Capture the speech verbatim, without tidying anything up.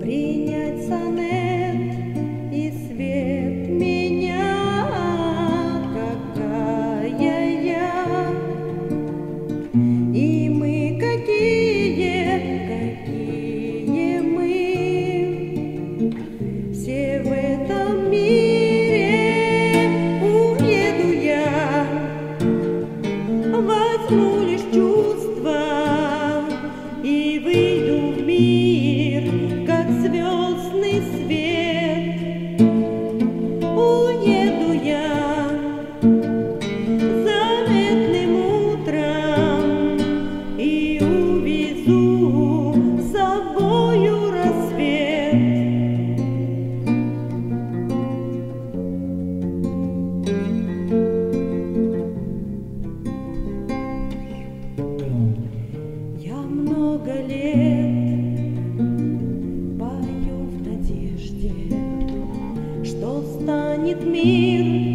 принять сонет, и свет меня, какая я, и мы какие, какие мы, все в этом мире. Уеду я, возьму лишь чувства и выйду в мир. Звездный свет, уеду я заветным утром и увезу с собою рассвет. Я много лет что станет мир.